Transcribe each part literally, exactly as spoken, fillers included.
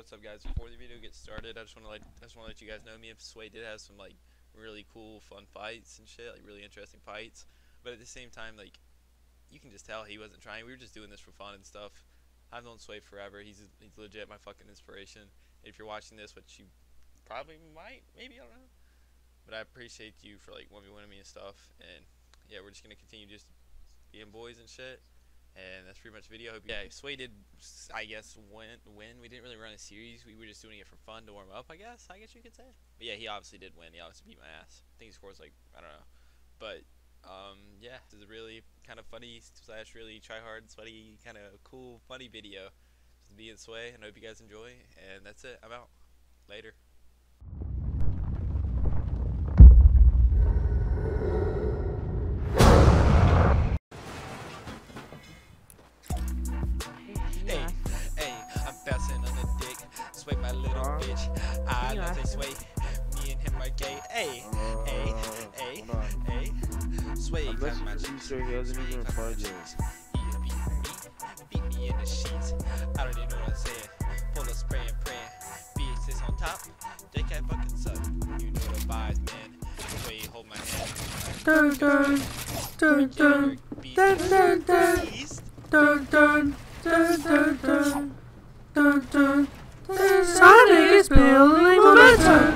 What's up, guys? Before the video gets started, I just want to like, I just want to let you guys know me and Sway did have some like really cool, fun fights and shit, like really interesting fights. But at the same time, like you can just tell he wasn't trying. We were just doing this for fun and stuff. I've known Sway forever. He's he's legit my fucking inspiration. If you're watching this, which you probably might, maybe, I don't know. But I appreciate you for like one v one-ing me and stuff. And yeah, we're just gonna continue just being boys and shit. And that's pretty much the video. Hope you yeah, Sway did, I guess, win, win. We didn't really run a series. We were just doing it for fun to warm up, I guess. I guess you could say. But yeah, he obviously did win. He obviously beat my ass. I think he scores, like, I don't know. But, um, yeah. This is a really kind of funny slash really try-hard, sweaty, kind of cool, funny video. Just me and Sway. And I hope you guys enjoy. And that's it. I'm out. Later. I love this way. Me and him are gay. Hey, hey, hey, hey. Sway, cut my cheeks. Sway, cut my cheeks. He beat me, beat me in the sheets. I don't even know what I'm saying. Full of spray and praying. Bitch, this on top. They can't fucking suck. You know the vibes, man. Sway, hold my hand. Dun dun, dun dun, dun dun dun, dun dun, dun dun dun, dun dun. Sonic is building momentum.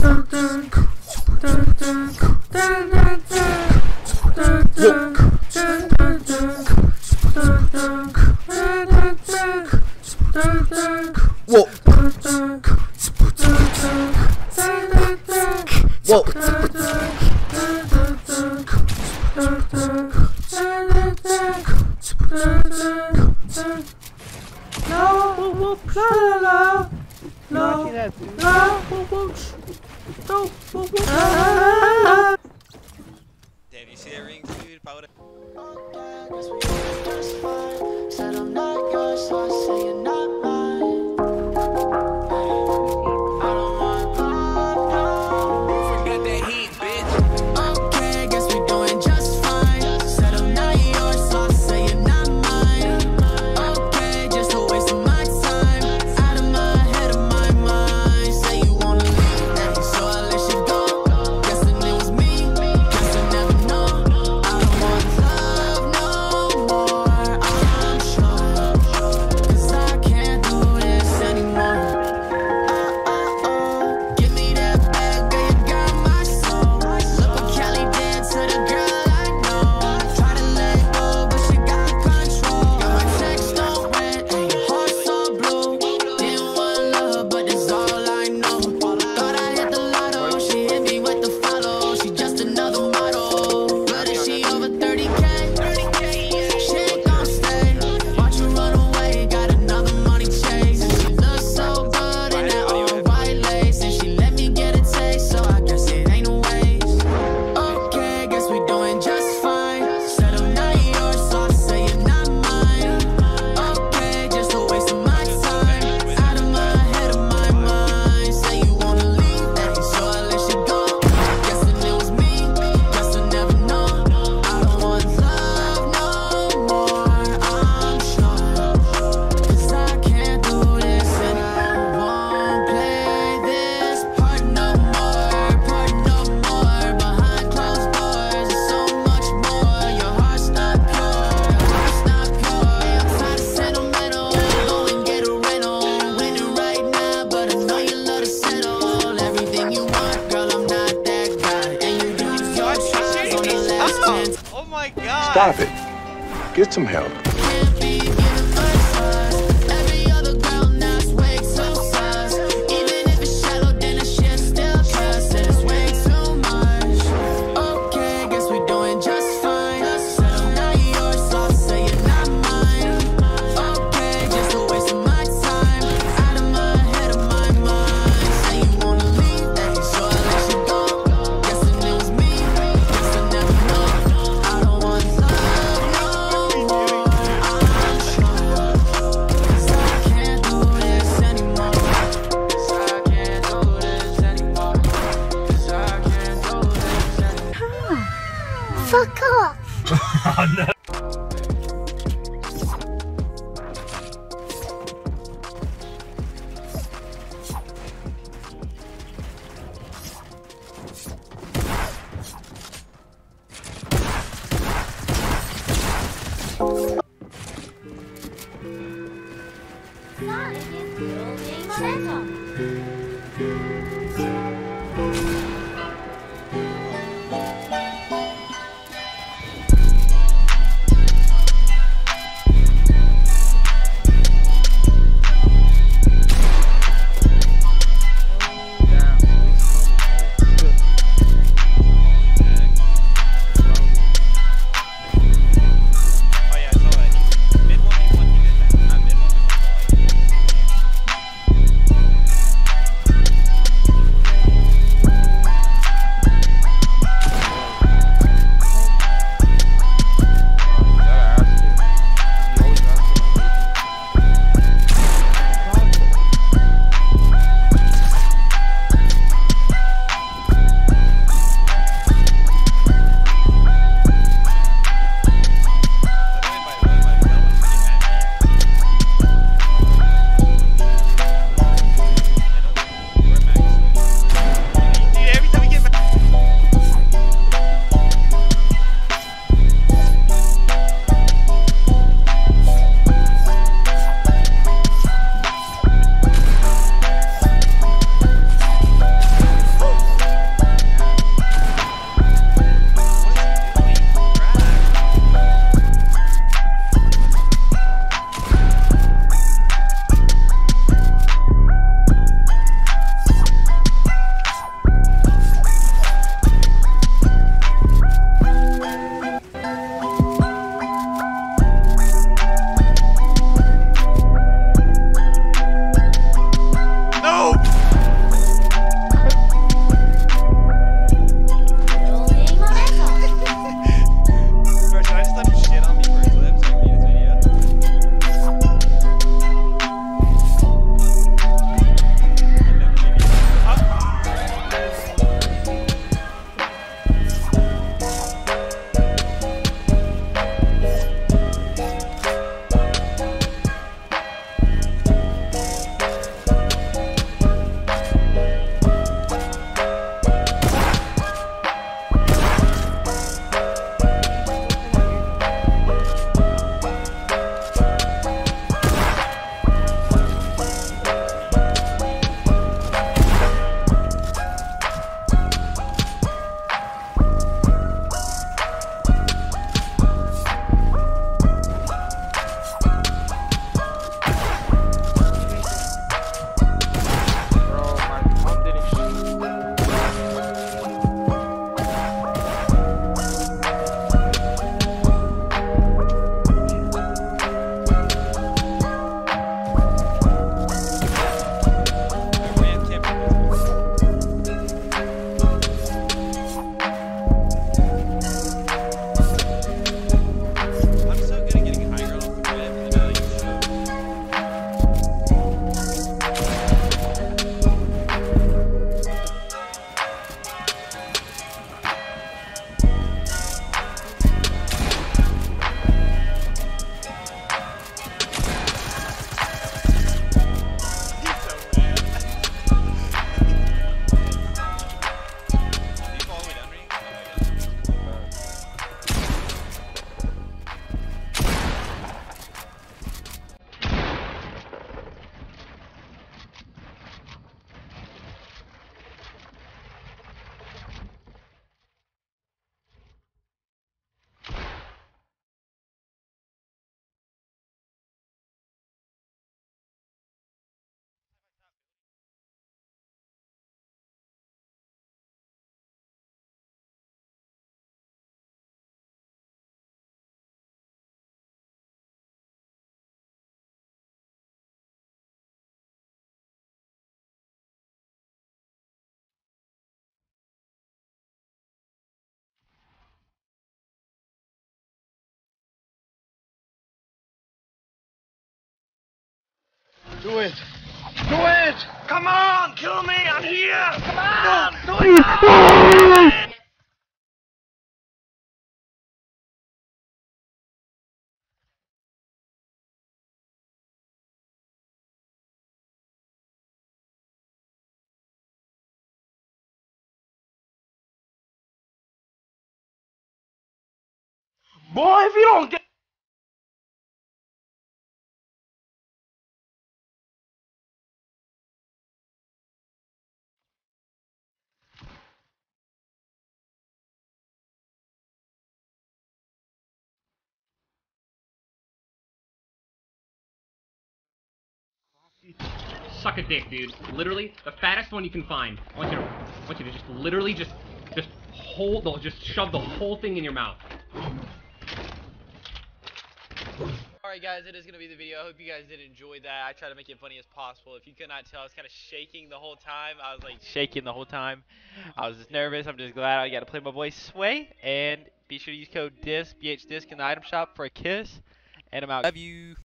Dun dun dun dun dun dun dun dun dun dun dun dun. No, la la la, no, la, no, no. Damn, you see that ring, dude? Powder. Said I'm not yours, so I say you're not mine. I don't want love. Forget that heat, bitch. Okay, I guess we're doing just fine. Said I'm not yours, so I say you're not mine. Stop it. Get some help. College's Building Center. Do it! Do it! Come on! Kill me! I'm here! Come on! Do it! Do it! Boy, if you don't get suck a dick, dude. Literally, the fattest one you can find. I want you to, I want you to just literally just, just hold, the, just shove the whole thing in your mouth. Alright guys, it is going to be the video. I hope you guys did enjoy that. I tried to make it funny as possible. If you could not tell, I was kind of shaking the whole time. I was like shaking the whole time. I was just nervous. I'm just glad I got to play my boy Sway. And be sure to use code DISC, B H DISC in the item shop for a kiss. And I'm out. Love you.